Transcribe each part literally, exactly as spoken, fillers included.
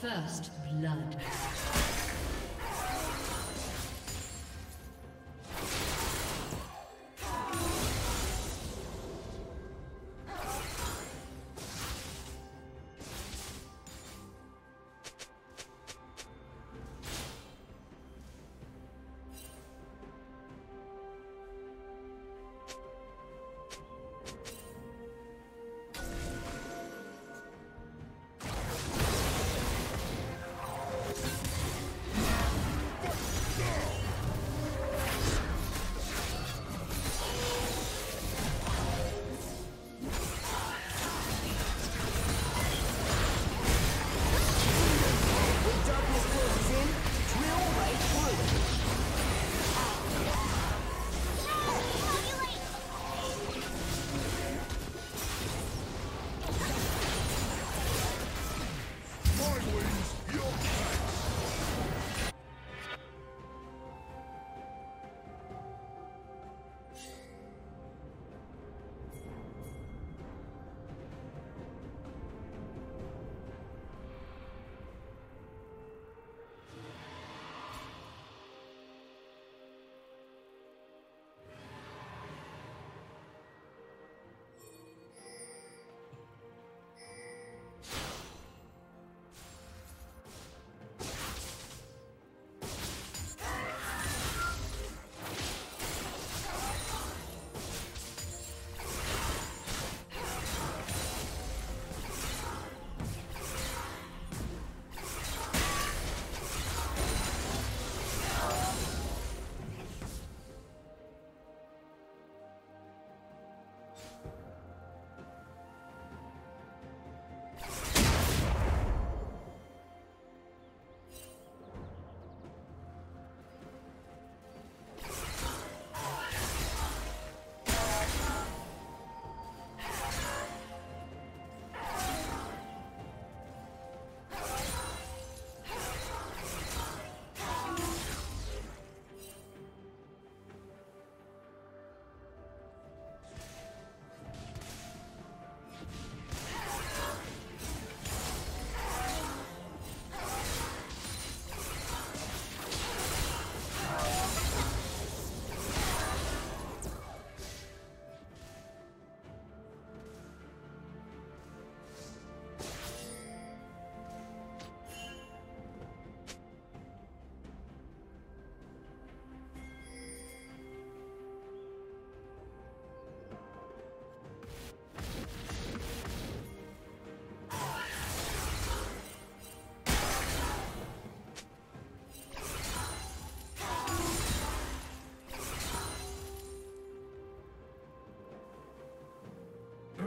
First blood.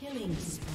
Killing spree.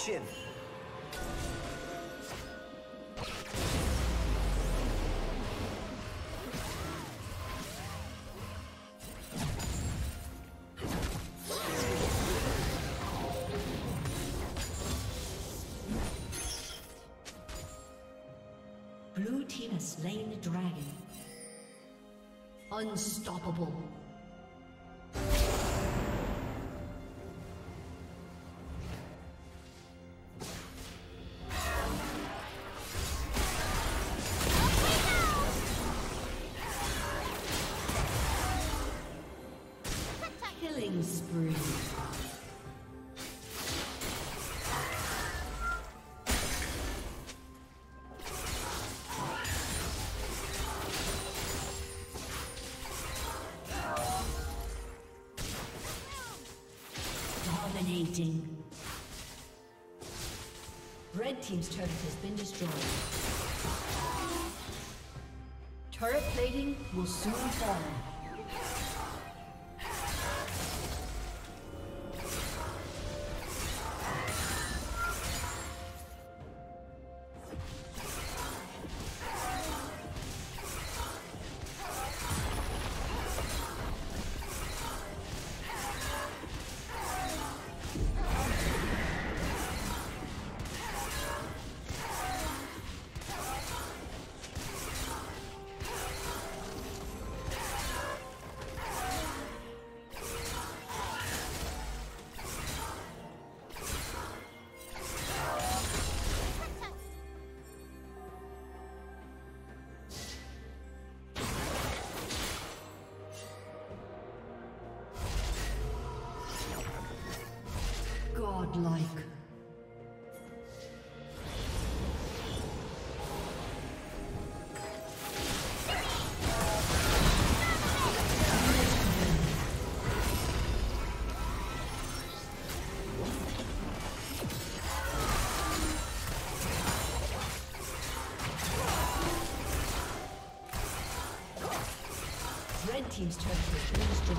Action! Blue team has slain the dragon. Unstoppable. Red team's turret has been destroyed. Turret plating will soon fall. Like Red team's turret has been destroyed.